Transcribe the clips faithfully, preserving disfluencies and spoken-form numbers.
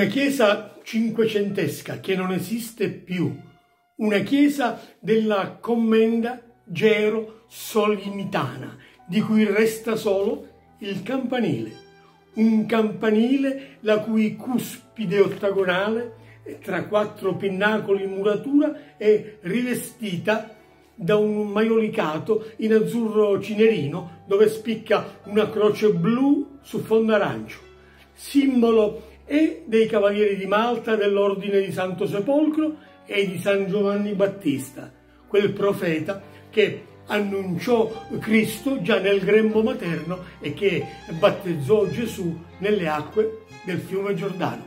una chiesa cinquecentesca che non esiste più, una chiesa della commenda gero-solimitana, di cui resta solo il campanile, un campanile la cui cuspide ottagonale tra quattro pinnacoli in muratura è rivestita da un maiolicato in azzurro cinerino dove spicca una croce blu su fondo arancio, simbolo e dei Cavalieri di Malta dell'Ordine di Santo Sepolcro e di San Giovanni Battista, quel profeta che annunciò Cristo già nel grembo materno e che battezzò Gesù nelle acque del fiume Giordano.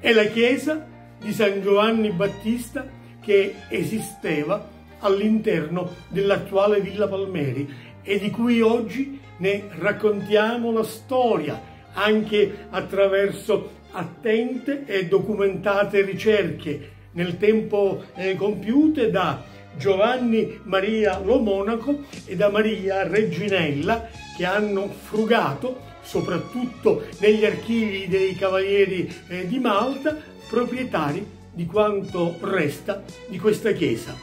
È la chiesa di San Giovanni Battista che esisteva all'interno dell'attuale Villa Palmeri e di cui oggi ne raccontiamo la storia anche attraverso attente e documentate ricerche nel tempo eh, compiute da Giovanni Maria Lomonaco e da Maria Reginella, che hanno frugato soprattutto negli archivi dei Cavalieri eh, di Malta, proprietari di quanto resta di questa chiesa.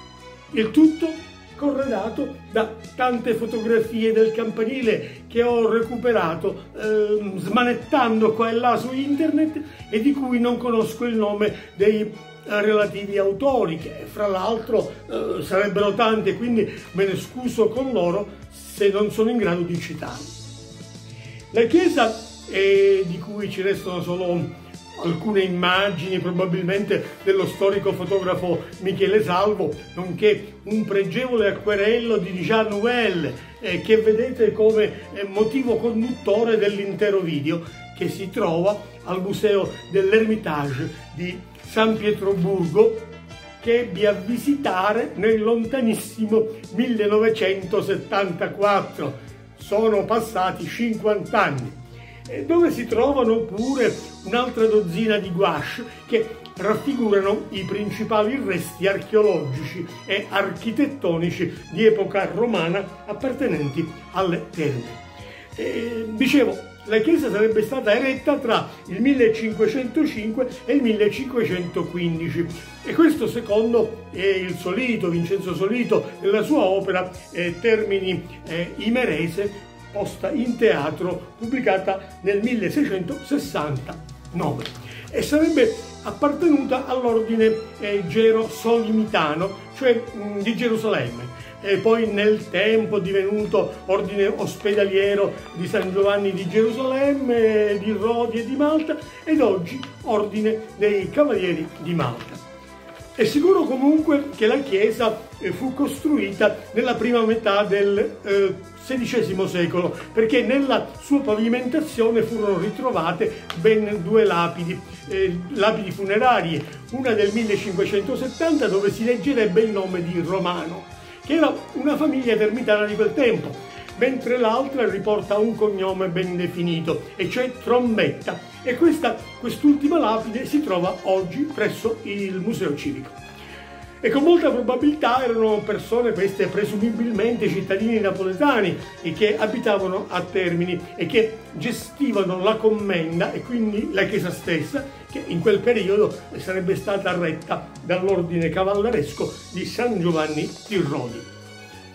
Il tutto corredato da tante fotografie del campanile che ho recuperato eh, smanettando qua e là su internet e di cui non conosco il nome dei relativi autori, che fra l'altro eh, sarebbero tanti, quindi me ne scuso con loro se non sono in grado di citarli. La chiesa, eh, di cui ci restano solo alcune immagini probabilmente dello storico fotografo Michele Salvo, nonché un pregevole acquerello di Jean Nouvel eh, che vedete come eh, motivo conduttore dell'intero video, che si trova al Museo dell'Ermitage di San Pietroburgo, che ebbi a visitare nel lontanissimo millenovecentosettantaquattro. Sono passati cinquanta anni, dove si trovano pure un'altra dozzina di gouache che raffigurano i principali resti archeologici e architettonici di epoca romana appartenenti alle terme. E, dicevo, la chiesa sarebbe stata eretta tra il millecinquecentocinque e il millecinquecentoquindici e questo secondo eh, il Solito, Vincenzo Solito, nella sua opera eh, Termini eh, Imerese, posta in teatro, pubblicata nel milleseicentosessantanove, e sarebbe appartenuta all'ordine eh, gerosolimitano, cioè mh, di Gerusalemme, e poi nel tempo divenuto ordine ospedaliero di San Giovanni di Gerusalemme, di Rodi e di Malta, ed oggi ordine dei Cavalieri di Malta. È sicuro comunque che la chiesa fu costruita nella prima metà del eh, sedicesimo secolo, perché nella sua pavimentazione furono ritrovate ben due lapidi, eh, lapidi funerarie, una del millecinquecentosettanta dove si leggerebbe il nome di Romano, che era una famiglia ermitana di quel tempo, mentre l'altra riporta un cognome ben definito, e cioè Trombetta, e questa, quest'ultima lapide si trova oggi presso il Museo Civico. E con molta probabilità erano persone, queste presumibilmente cittadini napoletani, e che abitavano a Termini e che gestivano la commenda e quindi la chiesa stessa, che in quel periodo sarebbe stata retta dall'ordine cavalleresco di San Giovanni di Rodi.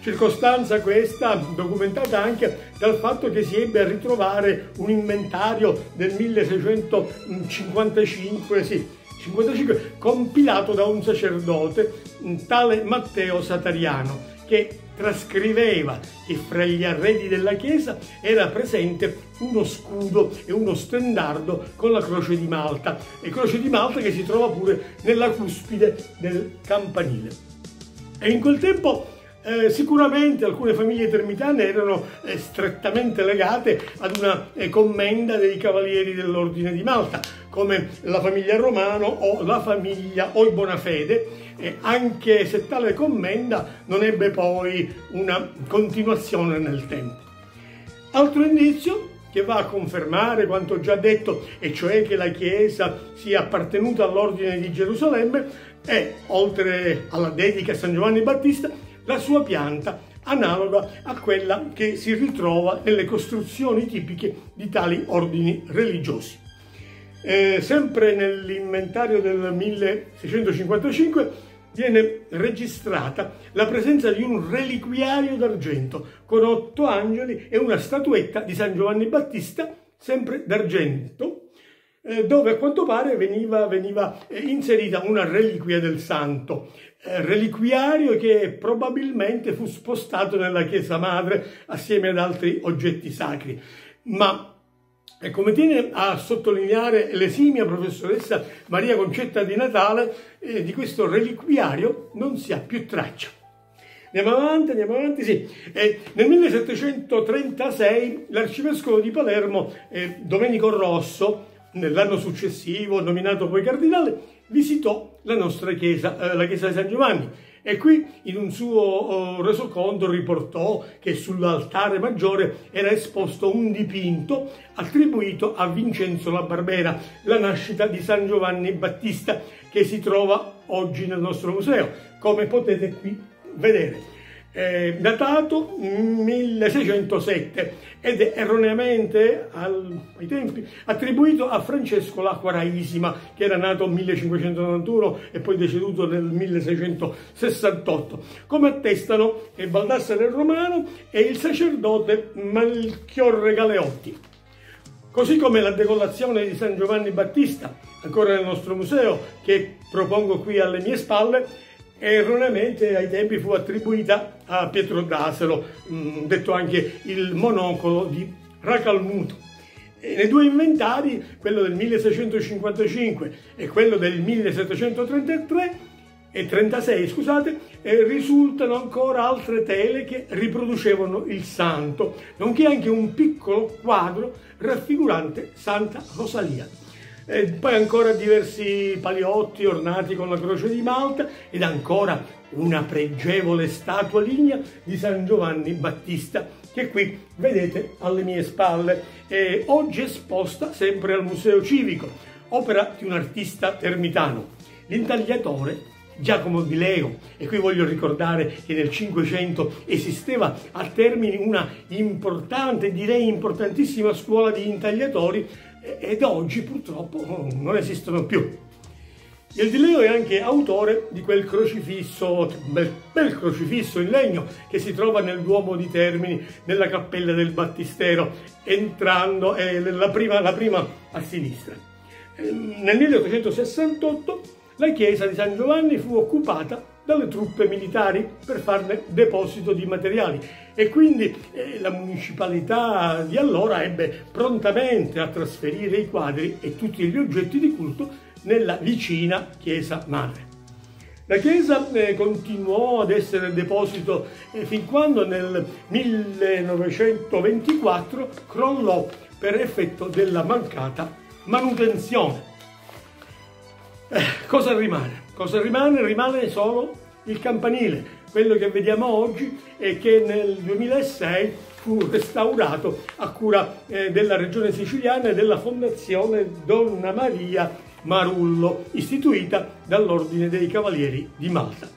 Circostanza questa documentata anche dal fatto che si ebbe a ritrovare un inventario del milleseicentocinquantacinque, sì, cinquantacinque, compilato da un sacerdote, tale Matteo Satariano, che trascriveva che fra gli arredi della chiesa era presente uno scudo e uno stendardo con la croce di Malta, e croce di Malta che si trova pure nella cuspide del campanile. E in quel tempo eh, sicuramente alcune famiglie termitane erano eh, strettamente legate ad una eh, commenda dei Cavalieri dell'Ordine di Malta, come la famiglia Romano o la famiglia Ol Bonafede, eh, anche se tale commenda non ebbe poi una continuazione nel tempo. Altro indizio che va a confermare quanto già detto, e cioè che la chiesa sia appartenuta all'ordine di Gerusalemme, è, oltre alla dedica a San Giovanni Battista, la sua pianta analoga a quella che si ritrova nelle costruzioni tipiche di tali ordini religiosi. Eh, sempre nell'inventario del milleseicentocinquantacinque viene registrata la presenza di un reliquiario d'argento con otto angeli e una statuetta di San Giovanni Battista, sempre d'argento, eh, dove a quanto pare veniva, veniva eh, inserita una reliquia del santo, eh, reliquiario che probabilmente fu spostato nella chiesa madre assieme ad altri oggetti sacri. Ma E come tiene a sottolineare l'esimia professoressa Maria Concetta di Natale, eh, di questo reliquiario non si ha più traccia. Andiamo avanti, andiamo avanti, sì. Eh, nel millesettecentotrentasei l'arcivescovo di Palermo, eh, Domenico Rosso, nell'anno successivo, nominato poi cardinale, visitò la nostra chiesa, eh, la chiesa di San Giovanni. E qui in un suo resoconto riportò che sull'altare maggiore era esposto un dipinto attribuito a Vincenzo La Barbera, la nascita di San Giovanni Battista, che si trova oggi nel nostro museo, come potete qui vedere. Eh, datato milleseicentosette ed è erroneamente al, ai tempi attribuito a Francesco l'Acquaraisima, che era nato nel millecinquecentonovantuno e poi deceduto nel milleseicentosessantotto, come attestano il Baldassare Romano e il sacerdote Malchiorre Galeotti. Così come la decollazione di San Giovanni Battista, ancora nel nostro museo, che propongo qui alle mie spalle, erroneamente ai tempi fu attribuita a Pietro D'Aselo, detto anche il monocolo di Racalmuto. E nei due inventari, quello del milleseicentocinquantacinque e quello del millesettecentotrentatré e trentasei, scusate, risultano ancora altre tele che riproducevano il santo, nonché anche un piccolo quadro raffigurante Santa Rosalia. E poi ancora diversi paliotti ornati con la croce di Malta ed ancora una pregevole statua lignea di San Giovanni Battista, che qui vedete alle mie spalle, e oggi esposta sempre al Museo Civico, opera di un artista termitano, l'intagliatore Giacomo di Leo. E qui voglio ricordare che nel Cinquecento esisteva a Termini una importante, direi importantissima, scuola di intagliatori, ed oggi purtroppo non esistono più. Il Di Leo è anche autore di quel crocifisso, bel, bel crocifisso in legno, che si trova nel Duomo di Termini, nella Cappella del Battistero, entrando eh, la, prima, la prima a sinistra. Nel milleottocentosessantotto la chiesa di San Giovanni fu occupata dalle truppe militari per farne deposito di materiali, e quindi eh, la municipalità di allora ebbe prontamente a trasferire i quadri e tutti gli oggetti di culto nella vicina chiesa madre. La chiesa eh, continuò ad essere deposito eh, fin quando nel millenovecentoventiquattro crollò per effetto della mancata manutenzione. Eh, cosa rimane? Cosa rimane? Rimane solo il campanile, quello che vediamo oggi e che nel duemilasei fu restaurato a cura eh, della Regione Siciliana e della Fondazione Donna Maria Marullo, istituita dall'Ordine dei Cavalieri di Malta.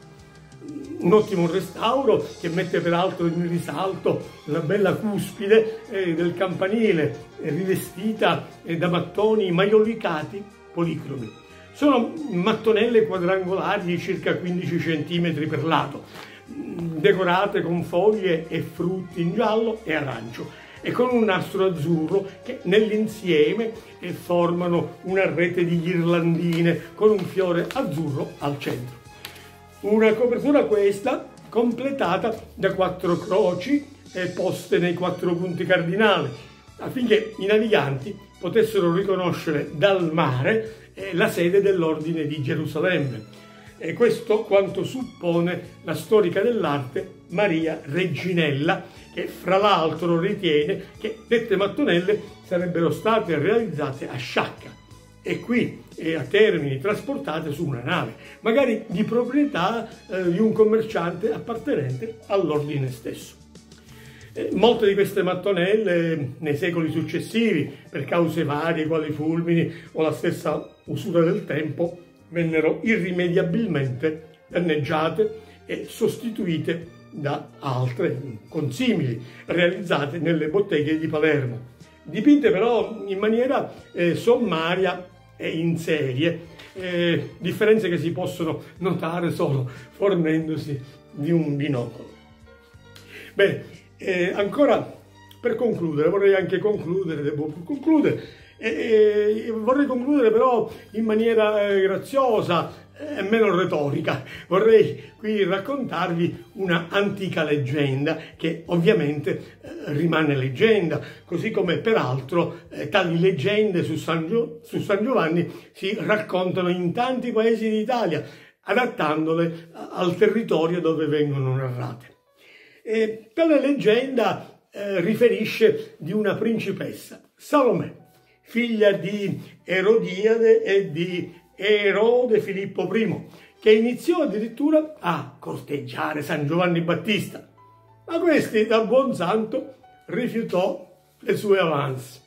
Un ottimo restauro che mette peraltro in risalto la bella cuspide eh, del campanile, eh, rivestita eh, da mattoni maiolicati policromi. Sono mattonelle quadrangolari di circa quindici centimetri per lato, decorate con foglie e frutti in giallo e arancio, e con un nastro azzurro che nell'insieme formano una rete di ghirlandine con un fiore azzurro al centro. Una copertura questa completata da quattro croci poste nei quattro punti cardinali, affinché i naviganti potessero riconoscere dal mare la sede dell'Ordine di Gerusalemme. E questo quanto suppone la storica dell'arte Maria Reginella, che fra l'altro ritiene che dette mattonelle sarebbero state realizzate a Sciacca e qui e a Termini trasportate su una nave, magari di proprietà eh, di un commerciante appartenente all'Ordine stesso. Molte di queste mattonelle nei secoli successivi, per cause varie quali fulmini o la stessa usura del tempo, vennero irrimediabilmente danneggiate e sostituite da altre consimili realizzate nelle botteghe di Palermo, dipinte però in maniera eh, sommaria e in serie, eh, differenze che si possono notare solo fornendosi di un binocolo. Bene, eh, ancora per concludere, vorrei anche concludere, devo concludere, e, e vorrei concludere però in maniera eh, graziosa e eh, meno retorica. Vorrei qui raccontarvi una antica leggenda che ovviamente eh, rimane leggenda, così come peraltro eh, tali leggende su San, Gio su San Giovanni si raccontano in tanti paesi d'Italia, adattandole al territorio dove vengono narrate. E tale leggenda eh, riferisce di una principessa, Salomè, figlia di Erodiade e di Erode Filippo primo, che iniziò addirittura a corteggiare San Giovanni Battista, ma questi, da buon santo, rifiutò le sue avance.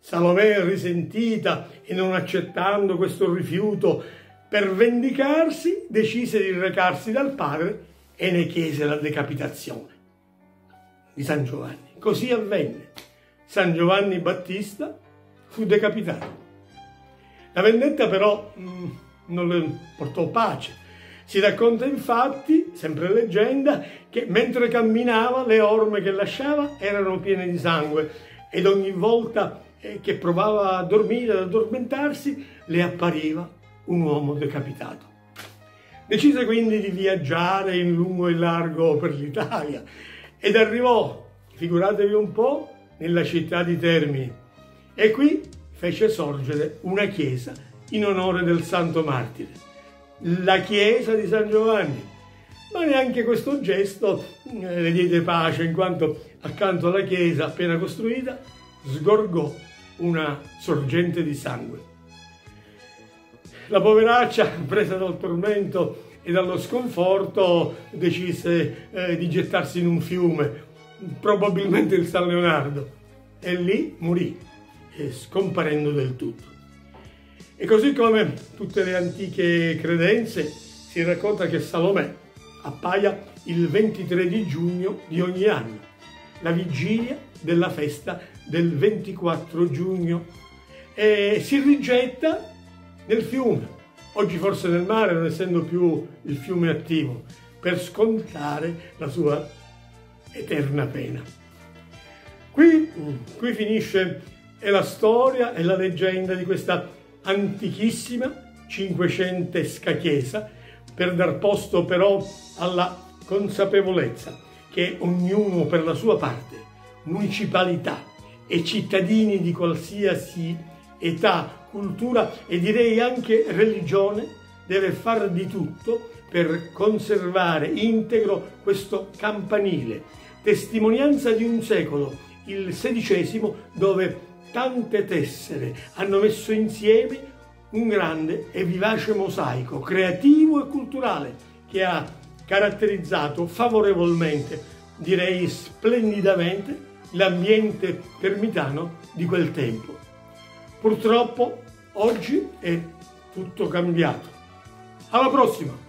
Salomè, risentita e non accettando questo rifiuto, per vendicarsi decise di recarsi dal padre e ne chiese la decapitazione di San Giovanni. Così avvenne. San Giovanni Battista fu decapitato. La vendetta però mh, non le portò pace. Si racconta infatti, sempre leggenda, che mentre camminava le orme che lasciava erano piene di sangue ed ogni volta eh, che provava a dormire, ad addormentarsi, le appariva un uomo decapitato. Decise quindi di viaggiare in lungo e largo per l'Italia ed arrivò, figuratevi un po', nella città di Termini, e qui fece sorgere una chiesa in onore del santo martire, la chiesa di San Giovanni. Ma neanche questo gesto le diede pace, in quanto accanto alla chiesa appena costruita sgorgò una sorgente di sangue. La poveraccia, presa dal tormento e dallo sconforto, decise eh, di gettarsi in un fiume, probabilmente il San Leonardo, e lì morì, scomparendo del tutto. E così come tutte le antiche credenze, si racconta che Salomè appaia il ventitré di giugno di ogni anno, la vigilia della festa del ventiquattro giugno, e si rigetta nel fiume, oggi forse nel mare, non essendo più il fiume attivo, per scontare la sua eterna pena. Qui, qui finisce è la storia e la leggenda di questa antichissima cinquecentesca chiesa, per dar posto però alla consapevolezza che ognuno per la sua parte, municipalità e cittadini di qualsiasi età, cultura e direi anche religione, deve far di tutto per conservare integro questo campanile, testimonianza di un secolo, il sedicesimo, dove tante tessere hanno messo insieme un grande e vivace mosaico creativo e culturale che ha caratterizzato favorevolmente, direi splendidamente, l'ambiente termitano di quel tempo. Purtroppo oggi è tutto cambiato. Alla prossima!